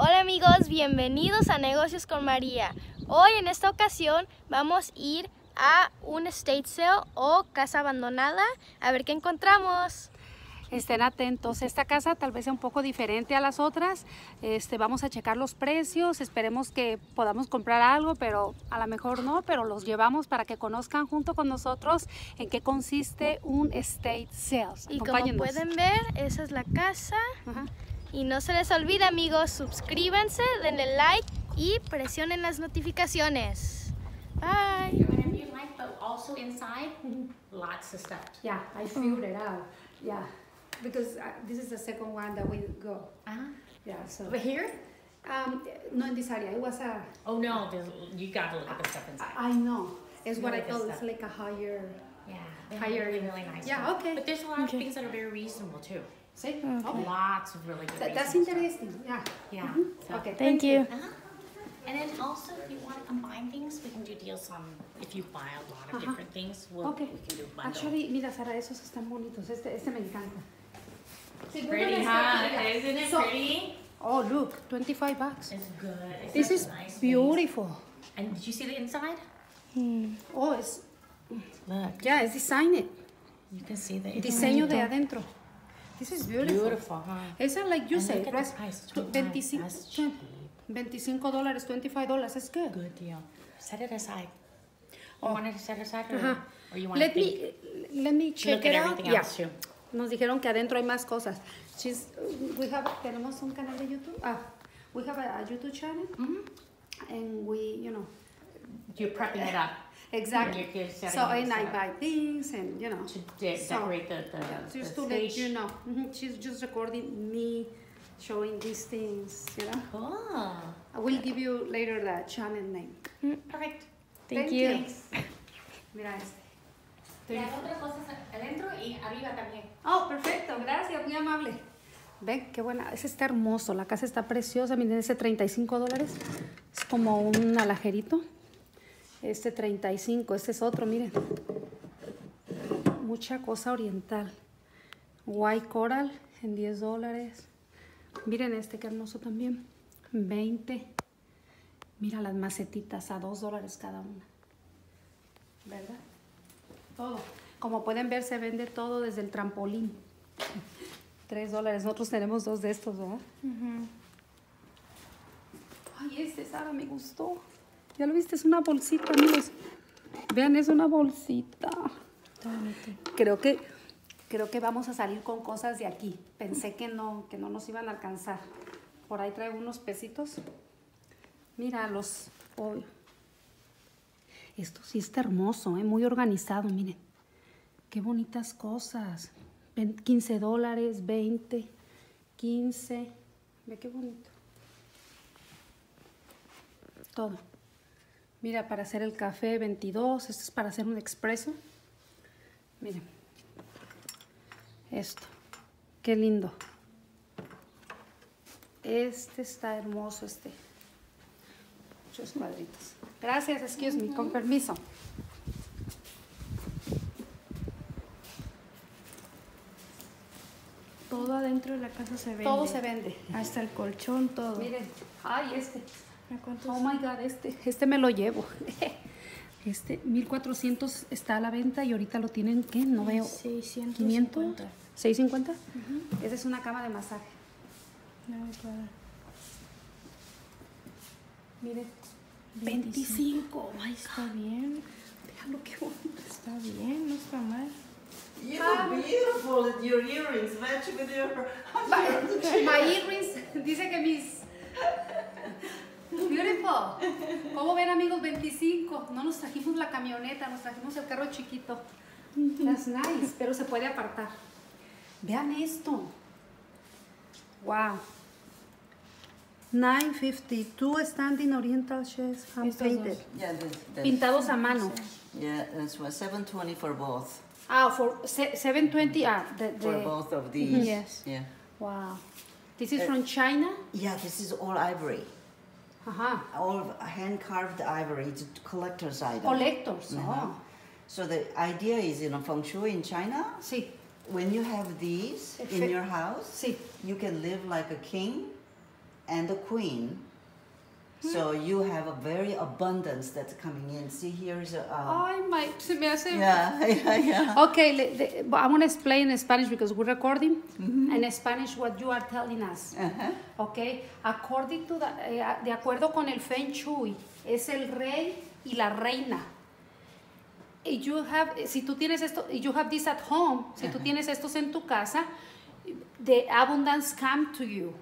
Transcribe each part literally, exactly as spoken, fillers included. Hola amigos, bienvenidos a Negocios con María. Hoy en esta ocasión vamos a ir a un estate sale o casa abandonada a ver qué encontramos. Estén atentos, esta casa tal vez sea un poco diferente a las otras. Este, vamos a checar los precios, esperemos que podamos comprar algo, pero a lo mejor no, pero los llevamos para que conozcan junto con nosotros en qué consiste un estate sale. Y como pueden ver, esa es la casa. Ajá. Y no se les olvide amigos, suscríbanse, denle like y presionen las notificaciones. Bye. No, in this area. It was a. Oh no, you got to look at the stuff inside. I know. It's what I thought. It's like a higher. Yeah. Higher, really nice. Yeah. Okay. But there's a lot of things that are very reasonable too. Sí, okay. Oh, lots of really good. That, that's interesting. Yeah. Yeah. Mm-hmm. So, okay. Thank you. Uh-huh. And then also, if you want to combine things, we can do deals on. If you buy a lot of uh-huh. different things, we'll, okay. we can do a bundle. Actually, mira, Sara, esos están bonitos. Este, este me encanta. Pretty, huh? Isn't it so, pretty? Oh, look, twenty-five bucks. It's good. It's this is nice beautiful. Things. And did you see the inside? Mm. Oh, it's. Look. Yeah, it's designed. You can see the. Diseño de adentro. This is beautiful. Beautiful, huh? It's like you say, price, veinticinco dólares, twenty-five dollars. It's good. Good deal. Set it aside. Oh. You wanted to set it aside, or, uh -huh. or you want let to me, let me check look it at everything out. Else yeah. too. Nos dijeron que adentro hay más cosas. She's, we have, tenemos un canal de YouTube. Ah, we have a, a YouTube channel, mm -hmm. and we, you know, you're prepping it up. Exactly. Yeah, you're, you're so and I buy things and you know. To de so, decorate the, the, yeah, just the to stage. Let you know. Mm-hmm. She's just recording me showing these things, you know. Cool. I will give you later the channel name. Mm-hmm. Perfect. Thank, Thank you. you. Mira este. Otra cosa adentro y arriba también. Oh, perfecto. Gracias, muy amable. Ven, qué buena. Ese está hermoso. La casa está preciosa. Miren, ese treinta y cinco dólares. Es como un alajerito. Este treinta y cinco, este es otro, miren. Mucha cosa oriental. White coral en diez dólares. Miren este, que hermoso también. veinte. Mira las macetitas a dos dólares cada una. ¿Verdad? Todo. Como pueden ver, se vende todo desde el trampolín. tres dólares. Nosotros tenemos dos de estos, ¿verdad? Uh-huh. Ay, este, Sara, me gustó. Ya lo viste, es una bolsita, amigos. Vean, es una bolsita. Creo que, creo que vamos a salir con cosas de aquí. Pensé que no, que no nos iban a alcanzar. Por ahí traigo unos pesitos. Míralos. Oh. Esto sí está hermoso, ¿eh? Muy organizado, miren. Qué bonitas cosas. quince dólares, veinte, quince. Ve qué bonito. Todo. Mira, para hacer el café, veintidós. Esto es para hacer un expreso. Miren. Esto. Qué lindo. Este está hermoso, este. Muchos cuadritos. Gracias, excuse me, con permiso. Todo adentro de la casa se vende. Todo se vende. Hasta el colchón, todo. Miren. Ay, este. Oh my God, este, este me lo llevo. Este, mil cuatrocientos está a la venta y ahorita lo tienen, ¿qué? No veo. seiscientos cincuenta. quinientos, seiscientos cincuenta. Uh-huh. Esa es una cama de masaje. No, claro. Miren, veinticinco. veinticinco. Ay, está bien. Veanlo, qué bonito. Está bien, no está mal. You look beautiful, your earrings match with your... My, my earrings, dice que mis... Beautiful. Como ven amigos, veinticinco. No nos trajimos la camioneta, nos trajimos el carro chiquito. That's nice, pero se puede apartar. Vean esto. Wow. nine fifty. Two standing oriental chairs, hand painted. Yeah, this, this. Pintados a mano. Yeah, that's what seven twenty for both. Ah, for seven twenty. Ah, the, the... for both of these. Mm-hmm. Yes. Yeah. Wow. This is uh, from China. Yeah, this is all ivory. Uh-huh. All hand-carved ivory. It's a collector's item. Collectors, uh-huh. Oh. So the idea is, you know, Feng Shui in China, si. When you have these in your house, si. You can live like a king and the queen. So you have a very abundance that's coming in. See, here's a... Uh, Ay, my, se me hace... Yeah, yeah, yeah. Okay, le, le, but I'm going to explain in Spanish because we're recording. Mm-hmm. And in Spanish what you are telling us. Uh-huh. Okay? According to the, eh, de acuerdo con el Feng Shui, es el rey y la reina. If you have, si tú tienes esto, if you have this at home, si uh-huh. tú tienes estos en tu casa, the abundance comes to you.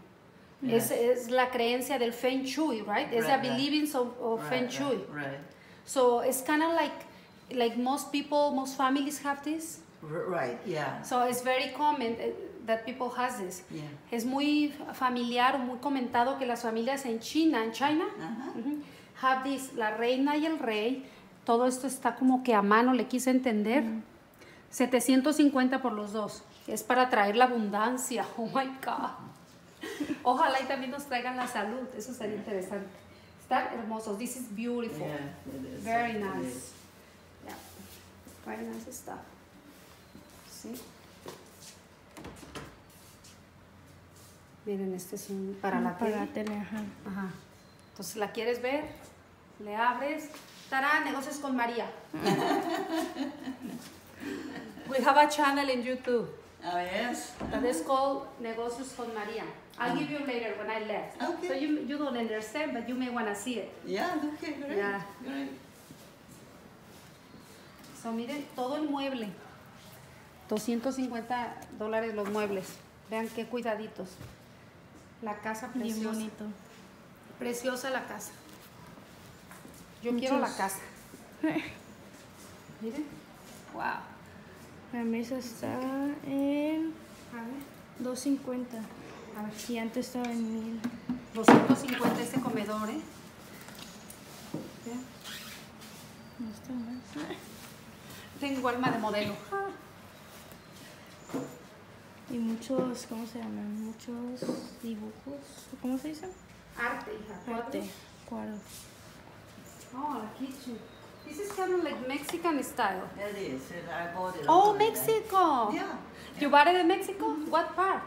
Yes. Es, es la creencia del Feng Shui, right? It's right, a believing right. of, of right, Feng Shui. Right, right. So it's kind of like, like most people, most families have this. Right, yeah. So it's very common that people has this. Yeah. Es muy familiar, muy comentado que las familias en China, en China, uh-huh. mm-hmm, have this, la reina y el rey. Todo esto está como que a mano, le quise entender. Mm-hmm. setecientos cincuenta por los dos. Es para traer la abundancia. Oh my God. Ojalá y también nos traigan la salud. Eso sería interesante. Están hermosos. This is beautiful. Yeah, it is. Very nice. It is. Yeah. Very nice stuff. ¿Sí? Miren, este es un para la tele. Para la tele, ajá. Ajá. Entonces, ¿la quieres ver? Le abres. Tarán, Negocios con María. We have a channel in YouTube. Oh, yes. That is called Negocios con María. I'll oh. give you later when I left. Okay. So you, you don't understand, but you may want to see it. Yeah, okay, great. Yeah. Great. So, miren, todo el mueble. doscientos cincuenta dólares los muebles. Vean qué cuidaditos. La casa preciosa. Bien bonito. Preciosa la casa. Yo Muchos. quiero la casa. Miren. Wow. La mesa está en doscientos cincuenta. Aquí antes estaba en mil doscientos cincuenta este comedor, ¿eh? No está más. Tengo alma de modelo. Y muchos, ¿cómo se llaman? Muchos dibujos. ¿Cómo se dice? Arte, hija. Arte. Cuadros. Oh, la kitchen. This is kind of like Mexican style. It is. I bought it. Oh, Mexico. Yeah. You bought it in Mexico? Mm-hmm. What part?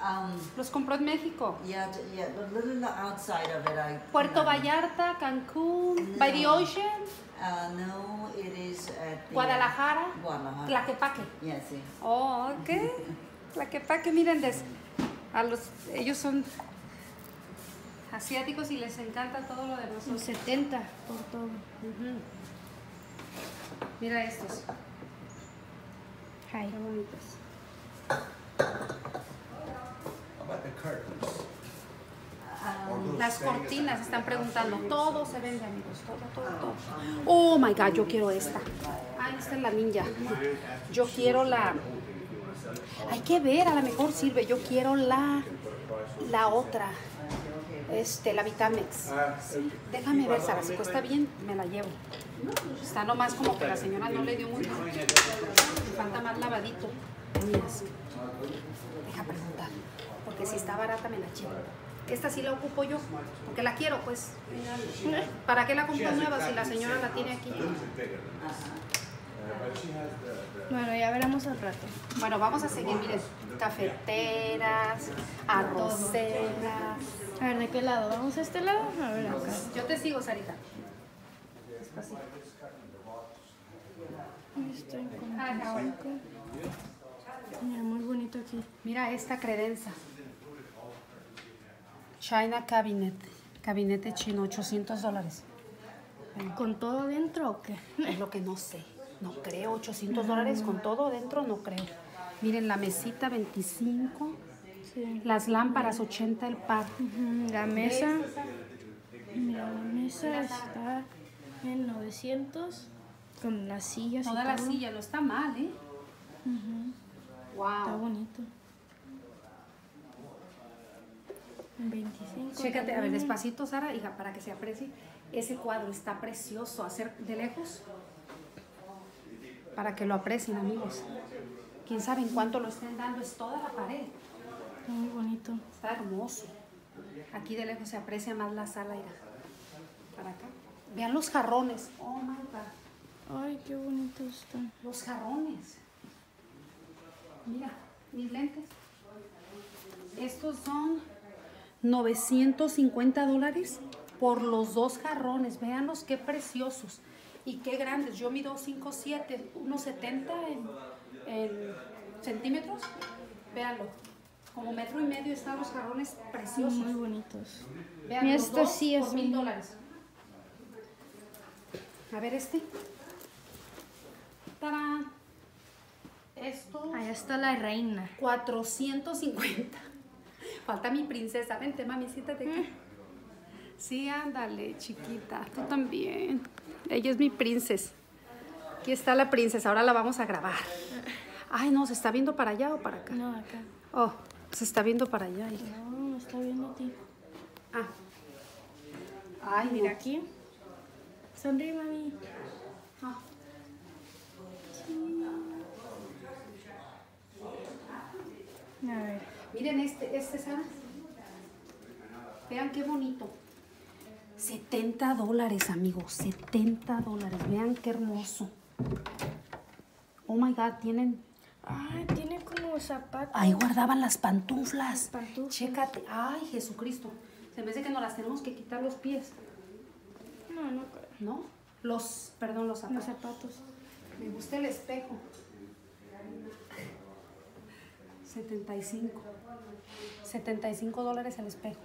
Um, Los compró en México. Yeah, yeah. A little outside of it. I, Puerto um, Vallarta, Cancún, no. by the ocean? Uh, no, it is at the, Guadalajara. Uh, Guadalajara. Tlaquepaque. Yes, yes. Oh, okay. Tlaquepaque, miren, des, a los, ellos son asiáticos y les encanta todo lo de nosotros. setenta por todo. Uh-huh. Mira estos. Hi. Qué bonitos. Um, las cortinas están preguntando. Todo se vende, amigos. Todo, todo, todo. Oh my God, yo quiero esta. Ah, esta es la ninja. Yo quiero la. Hay que ver, a lo mejor sirve. Yo quiero la. La otra. Este, la Vitamix. Déjame ver, Sara, si cuesta bien, me la llevo. Está nomás como que la señora no le dio mucho. Me falta más lavadito. Mira, sí. Deja preguntar, porque si está barata me la llevo. Esta sí la ocupo yo, porque la quiero, pues. ¿Para qué la compro nueva si la señora la tiene aquí? Bueno, ya veremos al rato. Bueno, vamos a seguir, miren. Cafeteras, arroceras. A ver, ¿de qué lado? ¿Vamos a este lado? A ver, acá. Yo te sigo, Sarita. Despacito. Estoy con Mira, muy bonito aquí. Mira esta credenza. China Cabinet. Cabinete chino, ochocientos dólares. ¿Con todo dentro o qué? Es lo que no sé. No creo, ochocientos dólares con todo dentro, no creo. Miren, la mesita, veinticinco. Sí. Las lámparas, ochenta el par. Uh-huh. La mesa. Mira, la mesa está en novecientos. Con las sillas. Toda la silla, no está mal, ¿eh? Uh-huh. Wow. Está bonito. veinticinco. Chécate, también. A ver, despacito, Sara, hija, para que se aprecie. Ese cuadro está precioso. Hacer de lejos. Para que lo aprecien, amigos. Quién sabe en cuánto lo estén dando. Es toda la pared. Está muy bonito. Está hermoso. Aquí de lejos se aprecia más la sala. Irá. Para acá. Vean los jarrones. Oh, my God. Ay, qué bonitos están. Los jarrones. Mira, mis lentes. Estos son novecientos cincuenta dólares por los dos jarrones. Véanlos qué preciosos y qué grandes. Yo mido cinco siete, unos setenta en, en centímetros. Véanlo, como metro y medio están los jarrones preciosos. Muy bonitos. Vean, mira, estos sí es mil dólares. A ver este. ¡Tarán! Esto. Allá está la reina. cuatrocientos cincuenta. Falta mi princesa. Vente, mami, siéntate aquí. Sí, ándale, chiquita. Tú también. Ella es mi princesa. Aquí está la princesa. Ahora la vamos a grabar. Ay, no, ¿se está viendo para allá o para acá? No, acá. Oh, se está viendo para allá, hija. No, no está viendo a ti. Ah. Ay, mira no. Aquí. Sonríe, mami. Ah. Sí. A ver. Miren este, este, ¿sabes? Vean qué bonito. setenta dólares, amigos. setenta dólares. Vean qué hermoso. Oh, my God. Tienen... Ay, tiene como zapatos. Ahí guardaban las pantuflas. Las pantuflas. Chécate. Ay, Jesucristo. Se me hace que nos las tenemos que quitar los pies. No, no. ¿No? Los, perdón, los zapatos. Los zapatos. Me gusta el espejo. setenta y cinco. setenta y cinco dólares el espejo.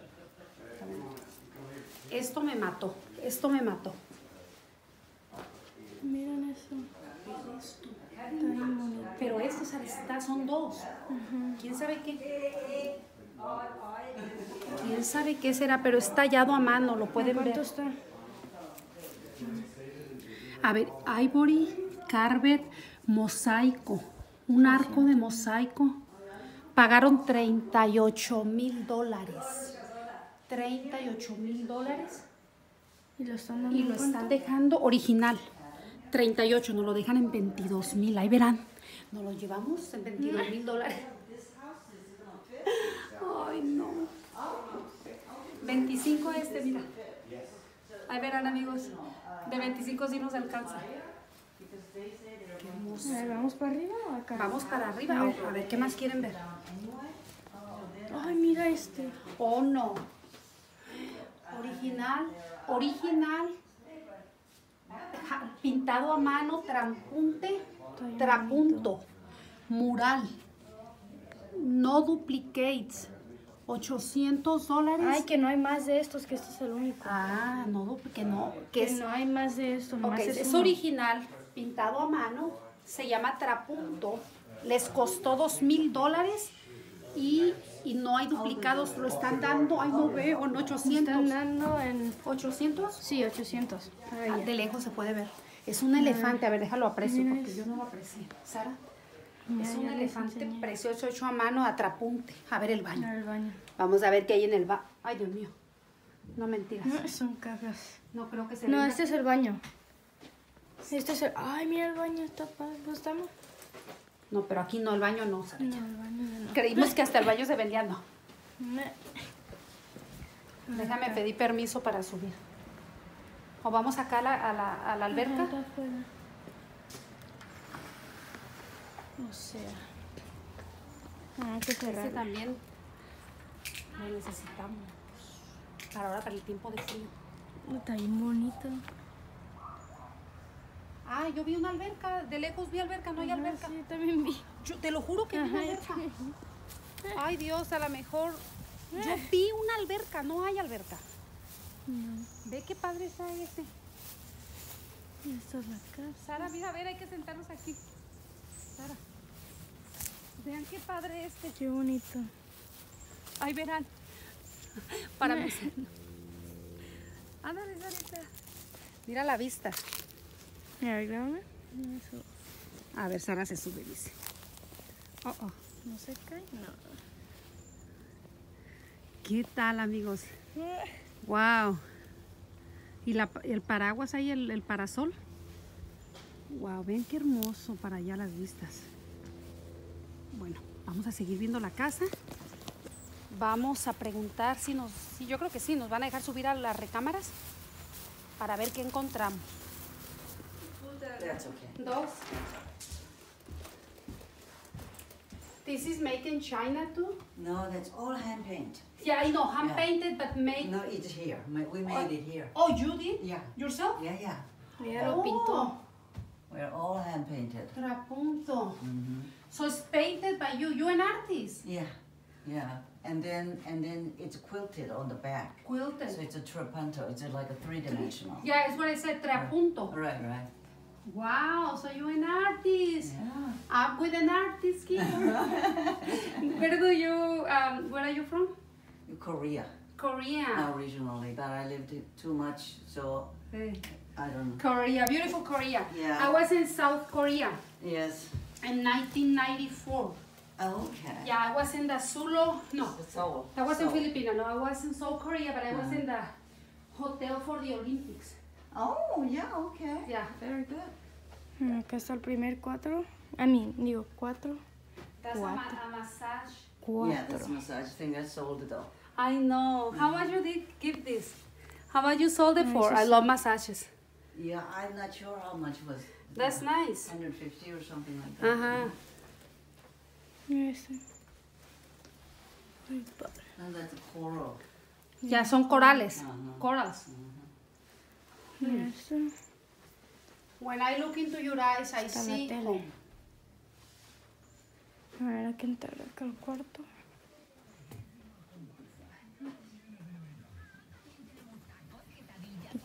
Esto me mató. Esto me mató. Miren eso. ¿Qué es esto? Pero estos aristas son dos. Uh-huh. ¿Quién sabe qué? ¿Quién sabe qué será? Pero está tallado a mano, lo pueden ver. ¿Cuánto está? A ver, ivory, carpet, mosaico. Un arco de mosaico. Pagaron treinta y ocho mil dólares. treinta y ocho mil dólares. Y lo están, y lo están dejando original. treinta y ocho, nos lo dejan en veintidós mil, ahí verán. Nos lo llevamos en veintidós mil dólares. Ay, no. veinticinco este, mira. Ahí verán, amigos. De veinticinco sí nos alcanza. Qué hermoso. A ver, ¿vamos para arriba o acá? Vamos para arriba. A ver, a ver, ¿qué más quieren ver? Ay, mira este. Oh, no. Original, original. Pintado a mano, trapunte, trapunto, mural, no duplicates, ochocientos dólares. Ay, que no hay más de estos, que este es el único. Ah, no, que no. Que, que es, no hay más de estos. Okay, más es, es original, pintado a mano, se llama trapunto, les costó dos mil dólares y, y no hay duplicados, lo están dando, ay no veo, en ochocientos. ¿Están dando en ochocientos? Sí, ochocientos. Ah, de lejos se puede ver. Es un elefante, a ver, déjalo aprecio, porque yo no lo aprecié. Sara, es un elefante precioso hecho a mano a trapunte. A ver el baño. A ver el baño. Vamos a ver qué hay en el baño. Ay, Dios mío. No mentiras. No, son cajas. No creo que se No, venga. Este es el baño. Este es el... Ay, mira el baño, está padre. ¿No estamos? No, pero aquí no, el baño no, Sara. No, el baño no. Creímos que hasta el baño se vendía, no. no. Déjame pedir permiso para subir. ¿O vamos acá a la, a la, a la alberca? O sea... Ah, qué cerrado. Este también lo necesitamos. Para ahora, para el tiempo de frío. Está bien bonito. Ah, yo vi una alberca. De lejos vi alberca, no hay alberca. Sí, yo también vi. Yo te lo juro que vi una alberca. Ay, Dios, a lo mejor... Yo vi una alberca, no hay alberca. No. Ve qué padre está este. Esta es la casa. Sara, mira, a ver, hay que sentarnos aquí. Sara. Vean qué padre este. Qué bonito. Ahí verán. Para mí. Ándale, Sarita. Mira la vista. A ver, grábame. A ver, Sara se sube, dice. Oh, oh. ¿No se cae? No. ¿Qué tal, amigos? Wow. ¿Y la, el paraguas ahí, el, el parasol? Wow, ven qué hermoso para allá las vistas. Bueno, vamos a seguir viendo la casa. Vamos a preguntar si nos... Si yo creo que sí, nos van a dejar subir a las recámaras para ver qué encontramos. Dos. This is made in China too? No, that's all hand painted. Yeah, I know, hand painted, yeah. But made... No, it's here. We made oh. it here. Oh, you did? Yeah. Yourself? Yeah, yeah. Yeah. Oh. We're all hand painted. Trapunto. Mm-hmm. So it's painted by you. You're an artist. Yeah, yeah. And then and then it's quilted on the back. Quilted. So it's a trapunto. It's like a three-dimensional. Yeah, it's what I said, trapunto. Right, right. Wow, so you're an artist. Yeah. I'm with an artist kid. Where do you, um, where are you from? Korea. Korea. Originally, but I lived it too much, so hey. I don't know. Korea, beautiful Korea. Yeah. I was in South Korea. Yes. In nineteen ninety-four. Oh, okay. Yeah, I was in the Seoul. No, Seoul. I was in Filipino. No, I was in South Korea, but I was yeah. in the hotel for the Olympics. Oh, yeah, okay. Yeah, very good. Acá está el primer cuatro. I mean, digo, cuatro. That's cuatro. A, ma a massage. Cuatro. Yeah, that's a massage thing. I sold it all. I know. Mm. How much you did give this? How much you sold it for? I love massages. Yeah, I'm not sure how much was. That's yeah, nice. one hundred fifty or something like that. Uh-huh. Yeah. Yes. And that's coral. Yeah, son corales. Uh-huh. Corals. Uh-huh. Mm. Yes. When I look into your eyes, I Está see. Home. A ver, hay que entrar acá al cuarto.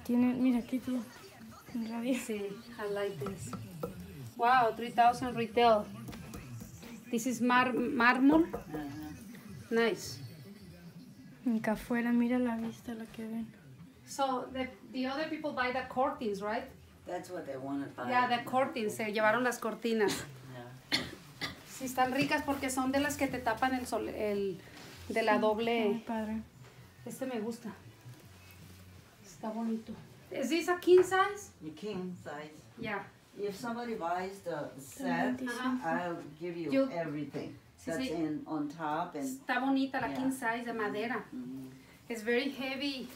Tiene, mira aquí tío. Sí, I like this. Wow, three thousand retail. This is mar mármol. Uh-huh. Nice. Acá afuera, mira la vista, la que ven. So, the, the other people buy the curtains, right? That's what they want to buy. Yeah, the curtains. Se llevaron las cortinas. Yeah. Sí, están ricas porque son de las que te tapan el sol, el, de la doble. Muy padre. Este me gusta. Está bonito. Is this a king size? A king size. Yeah. If somebody buys the set, uh-huh. I'll give you, you everything sí, that's sí. in on top. And, Está bonita la yeah. king size de madera. Mm-hmm. It's very heavy.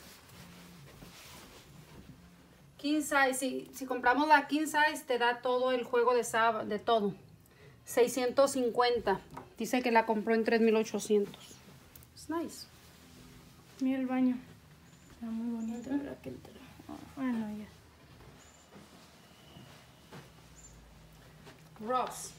King size, si, si compramos la king size, te da todo el juego de saba, de todo. seiscientos cincuenta. Dice que la compró en tres mil ochocientos. It's nice. Mira el baño. Está muy bonito. Bueno, ya. Ross.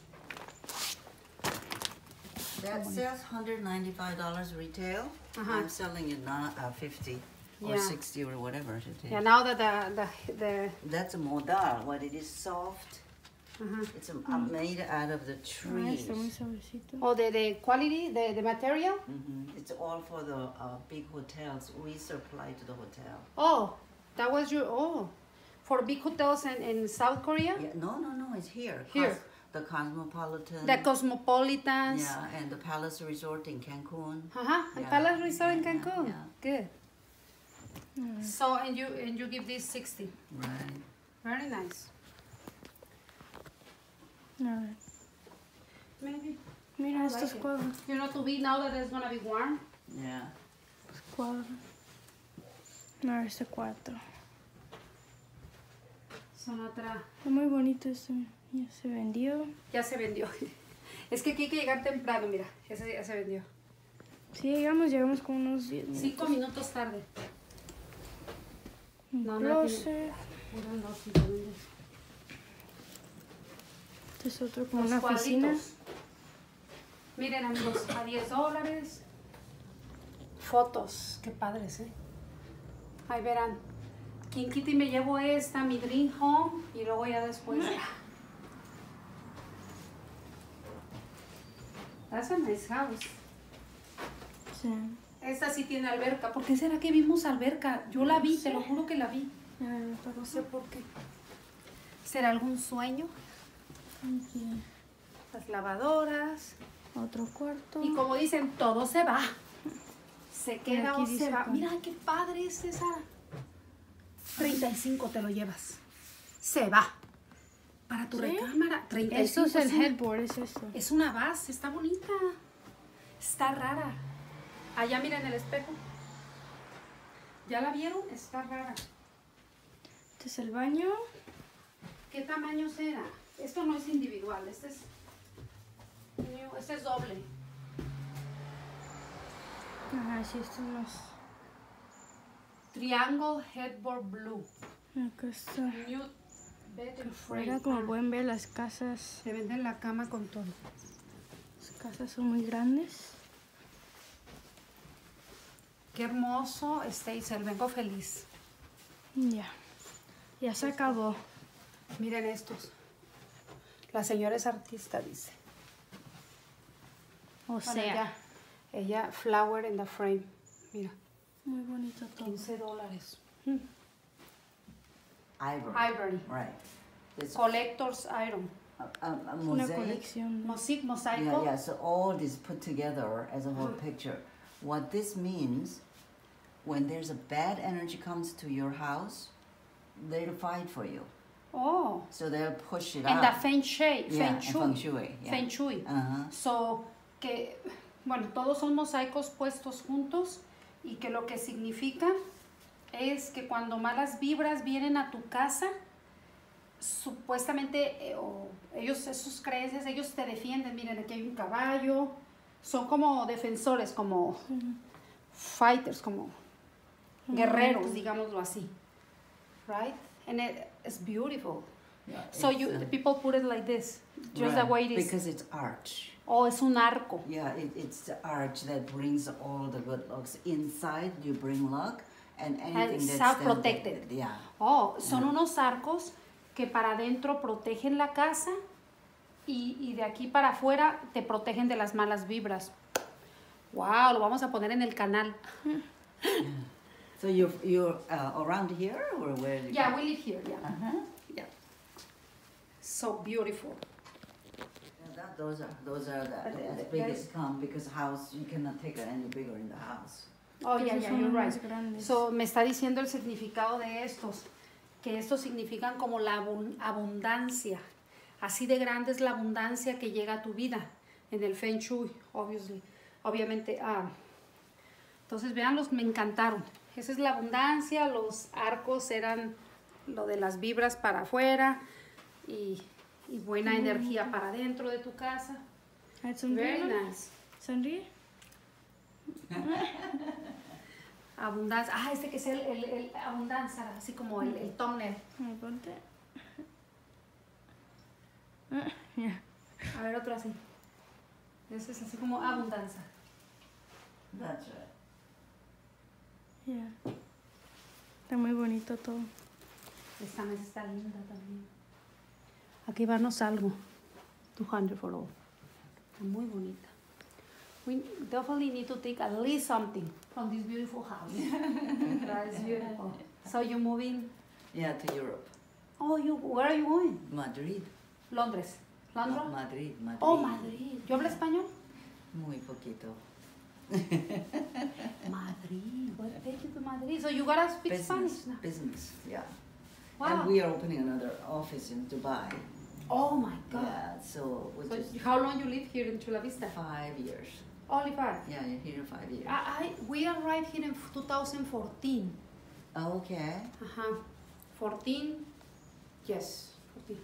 That says one hundred ninety-five dollars retail. Uh-huh. I'm selling it now at fifty yeah. or sixty or whatever it is. Yeah, now that the, the, the... That's a modal, what it is soft. Uh-huh. It's a, mm. made out of the trees. Oh, the, the quality, the, the material? Mm-hmm. It's all for the uh, big hotels. We supply to the hotel. Oh, that was your... Oh. For big hotels in, in South Korea? Yeah, no, no, no, it's here. Here. Cos the Cosmopolitan. The Cosmopolitans. Yeah, and the Palace Resort in Cancun. Uh-huh, and yeah. Palace Resort in Cancun. Yeah, yeah. Good. Mm. So, and you and you give this sixty. Right. Very nice. No. Maybe. Mira, I like it. You know, to be now that it's going to be warm? Yeah. Cuadro. No, it's a cuatro. Otra. Está muy bonito eso. Ya se vendió. Ya se vendió. Es que aquí hay que llegar temprano, mira. Ese ya se vendió. Sí, llegamos, llegamos con unos diez minutos. Cinco minutos tarde. No, no. Tiene... Este es otro con Los una cuadritos. Oficina. Miren amigos, a diez dólares. Fotos. Qué padres, ¿eh? Ahí verán. King Kitty me llevo esta, mi dream home, y luego ya después. That's a nice house. Sí. Esta sí tiene alberca. ¿Por qué será que vimos alberca? Yo la vi, sí. Te lo juro que la vi. Ay, pero no sé por qué. ¿Será algún sueño? Okay. Las lavadoras. Otro cuarto. Y como dicen, todo se va. Se queda o se va. Con... Mira qué padre es esa. treinta y cinco te lo llevas. Se va. Para tu ¿Sí? recámara. treinta y cinco. Eso es el headboard, es eso. Es una base, está bonita. Está rara. Allá mira en el espejo. ¿Ya la vieron? Está rara. Este es el baño. ¿Qué tamaño será? Esto no es individual, este es... este es doble. Ajá, sí, este es más. Triangle Headboard Blue. Acá está. New Bed and Frame. Como pueden ver, las casas. Se venden la cama con todo. Las casas son muy grandes. Qué hermoso, Staysel. Vengo feliz. Ya. Ya se acabó. Miren estos. La señora es artista, dice. O sea. Bueno, ya. Ella, flower in the frame. Mira. Muy bonito todo. quince dólares. Hmm. Ivory. Ivory. Right. It's collector's iron. A, a, a mosaic. Una colección. Mosaic, mosaico. Yeah, yeah. So all this put together as a whole hmm. picture. What this means, when there's a bad energy comes to your house, they'll fight for you. Oh. So they'll push it and out. And the Feng Shui. Yeah, Feng Shui. Feng Shui. Yeah. Feng Shui. Uh-huh. So, que, bueno, todos son mosaicos puestos juntos y que lo que significa es que cuando malas vibras vienen a tu casa, supuestamente, eh, o ellos, sus creencias, ellos te defienden. Miren, aquí hay un caballo. Son como defensores, como fighters, como guerreros, digámoslo así. Right? And it, it's beautiful. Yeah, so it's, you uh, people put it like this, just right, the way it is. Because it's arch. Oh, es un arco. Yeah, it, it's the arch that brings all the good looks. Inside you bring luck and anything and that's protected. Yeah. Oh, son yeah. unos arcos que para adentro protegen la casa. Y, y de aquí para afuera te protegen de las malas vibras. Wow, lo vamos a poner en el canal. Yeah. So you're, you're uh, around here or where? Yeah, we live here. Yeah. Uh-huh. Yeah. So beautiful. Yeah, that, those are those are the, the, the, the biggest come because house you cannot take it any bigger in the house. Oh yeah, yeah, you're right. So me está diciendo el significado de estos, que estos significan como la abundancia. Así de grande es la abundancia que llega a tu vida en el Feng Shui, obviously. obviamente. Ah. Entonces, veanlos, me encantaron. Esa es la abundancia, los arcos eran lo de las vibras para afuera y, y buena mm. energía para dentro de tu casa. Very nice. ¿Sonríe? Abundancia. Ah, este que es el, el, el abundancia, así como el, el thumbnail. Me ponte. Yeah. A ver, otro así. Eso es así como abundancia. That's right. Yeah. Está muy bonito todo. Esta mesa está linda también. Aquí varnos algo. two hundred for all. Está muy bonita. We definitely need to take at least something from this beautiful house. That is beautiful. So you're moving? Yeah, to Europe. Oh, you, where are you going? Madrid. Londres. ¿Londres? No, Madrid, Madrid. Oh, Madrid. ¿Yo hablo español? Muy poquito. Madrid. What take you to Madrid? So you gotta speak business, Spanish now. Business, yeah. Wow. And we are opening another office in Dubai. Oh my God. Yeah, so, so just, how long you live here in Chula Vista? Five years. Only five? Yeah, here five years. I, I, we arrived here in two thousand fourteen. Okay. Uh-huh. fourteen, yes.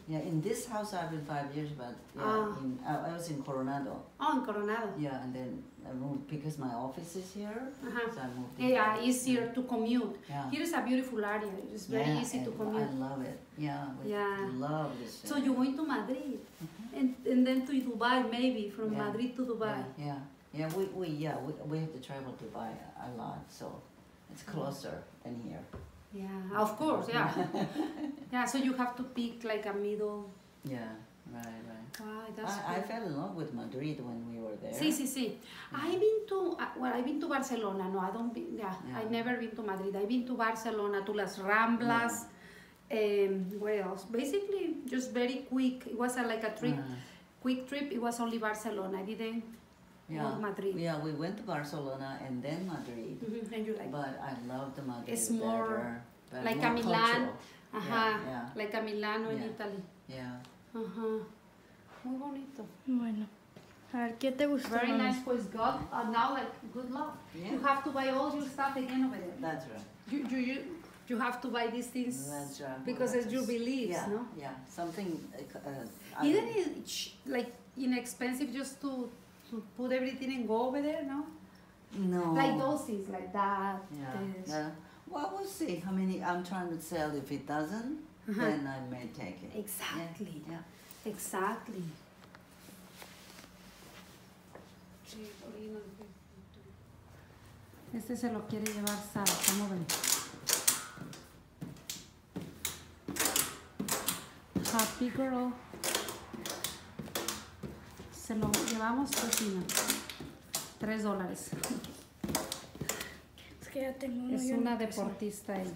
Yeah, in this house I've been five years, but yeah, ah. in, I, I was in Coronado. Oh, in Coronado. Yeah, and then I moved because my office is here, uh-huh. so I moved here. Yeah, easier to commute. Yeah. Here is a beautiful area. It's very yeah, easy to commute. I love it. Yeah, we yeah. love this area. So you're going to Madrid, mm-hmm. and, and then to Dubai maybe, from yeah. Madrid to Dubai. Yeah, yeah, yeah we, we, yeah, we, we have to travel to Dubai a lot, so it's closer mm-hmm. than here. Yeah, of course, yeah. Yeah, so you have to pick like a middle. Yeah, right, right. Wow, that's I, I fell in love with Madrid when we were there. Sí, sí, sí. Yeah. I've been to, well, I've been to Barcelona. No, I don't, be, yeah, yeah. I've never been to Madrid. I've been to Barcelona, to Las Ramblas. Yeah. Um, where else? Basically, just very quick. It was a, like a trip, yeah. quick trip. It was only Barcelona. I didn't Yeah. Well, Madrid. Yeah, we went to Barcelona and then Madrid. Mm-hmm. And you like but I love the Madrid. It's more better, better, like more a Milan. Uh-huh. Yeah, yeah. Like a Milano yeah. in Italy. Yeah. Uh-huh. Muy bonito. Bueno. A ver, ¿qué te gustó? Very nice with God. And now, like, good luck. Yeah. You have to buy all your stuff again over there. That's right. You, you, you, you have to buy these things right, because it's your beliefs, yeah, no? Yeah, something... Uh, Isn't it like inexpensive just to, to put everything and go over there, no? No. Like doses, like that. Yeah, yeah. Well, we'll see how many I'm trying to sell. If it doesn't, uh-huh. then I may take it. Exactly. Yeah. Yeah. Exactly. Este se lo quiere llevar Sara, ¿cómo ven? Happy girl. Se lo llevamos cocina. Tres dólares. Es que ya tengo uno. Es una deportista ella.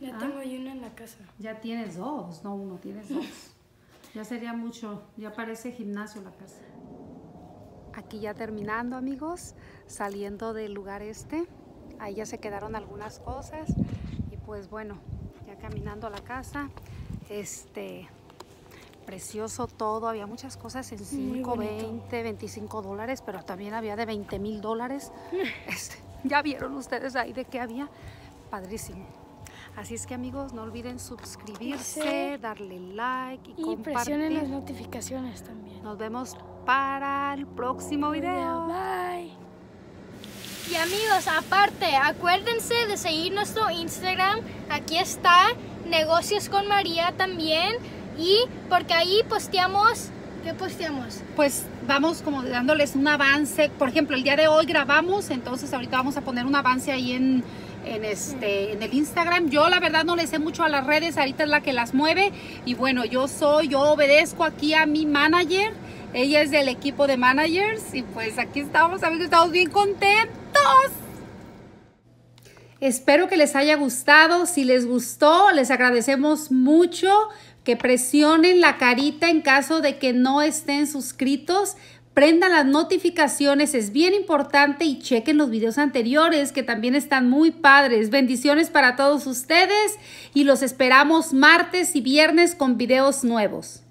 Ya ¿Ah? tengo uno en la casa. Ya tienes dos, no uno, tienes dos. Ya sería mucho, ya parece gimnasio la casa. Aquí ya terminando, amigos, saliendo del lugar este. Ahí ya se quedaron algunas cosas y pues bueno, ya caminando a la casa. Este, precioso todo, había muchas cosas en cinco, veinte, veinticinco dólares, pero también había de veinte mil dólares. Este, ya vieron ustedes ahí de qué había, padrísimo. Así es que amigos, no olviden suscribirse, sí. darle like y, y compartir. Y presionen las notificaciones también. Nos vemos para el próximo video. Bye. Y amigos, aparte, acuérdense de seguir nuestro Instagram. Aquí está, Negocios con María también. Y porque ahí posteamos... ¿Qué posteamos? Pues vamos como dándoles un avance. Por ejemplo, el día de hoy grabamos, entonces ahorita vamos a poner un avance ahí en... En, este, en el Instagram. Yo la verdad no le sé mucho a las redes, ahorita es la que las mueve. Y bueno, yo soy, yo obedezco aquí a mi manager. Ella es del equipo de managers. Y pues aquí estamos, amigos, estamos bien contentos. Espero que les haya gustado. Si les gustó, les agradecemos mucho que presionen la carita en caso de que no estén suscritos. Prendan las notificaciones, es bien importante, y chequen los videos anteriores que también están muy padres. Bendiciones para todos ustedes y los esperamos martes y viernes con videos nuevos.